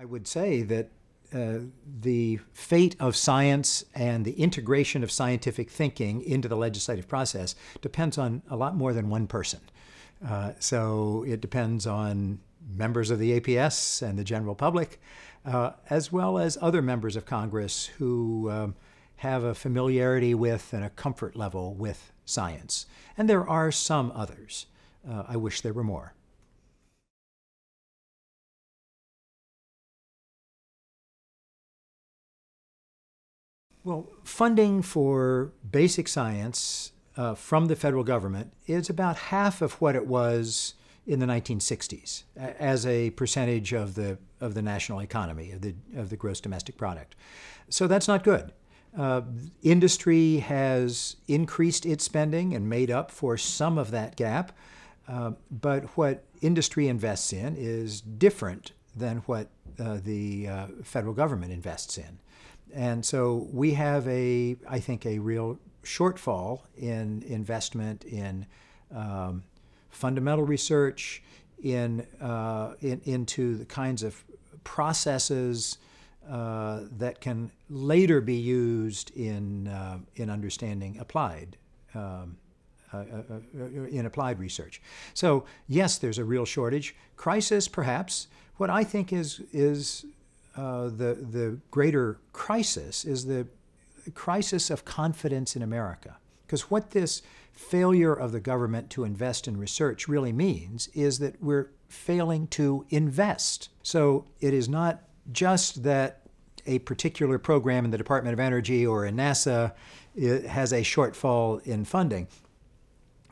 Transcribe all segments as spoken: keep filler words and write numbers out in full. I would say that uh, the fate of science and the integration of scientific thinking into the legislative process depends on a lot more than one person. Uh, so it depends on members of the A P S and the general public, uh, as well as other members of Congress who um, have a familiarity with and a comfort level with science. And there are some others. Uh, I wish there were more. Well, funding for basic science uh, from the federal government is about half of what it was in the nineteen sixties as a percentage of the of the national economy, of the of the gross domestic product. So that's not good. Uh, industry has increased its spending and made up for some of that gap, uh, but what industry invests in is different than what uh, the uh, federal government invests in. And so we have a, I think, a real shortfall in investment in um, fundamental research, in, uh, in into the kinds of processes uh, that can later be used in uh, in understanding applied um, uh, uh, in applied research. So yes, there's a real shortage. Crisis, perhaps. What I think is is. Uh, the, the greater crisis is the crisis of confidence in America. Because what this failure of the government to invest in research really means is that we're failing to invest. So it is not just that a particular program in the Department of Energy or in NASA has a shortfall in funding.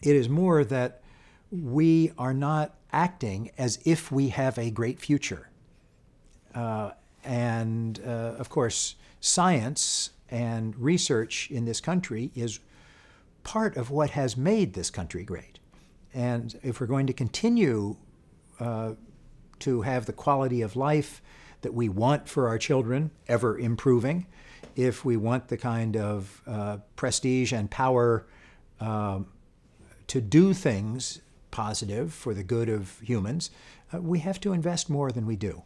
It is more that we are not acting as if we have a great future. Uh, And, uh, of course, science and research in this country is part of what has made this country great. And if we're going to continue uh, to have the quality of life that we want for our children, ever improving, if we want the kind of uh, prestige and power um, to do things positive for the good of humans, uh, we have to invest more than we do.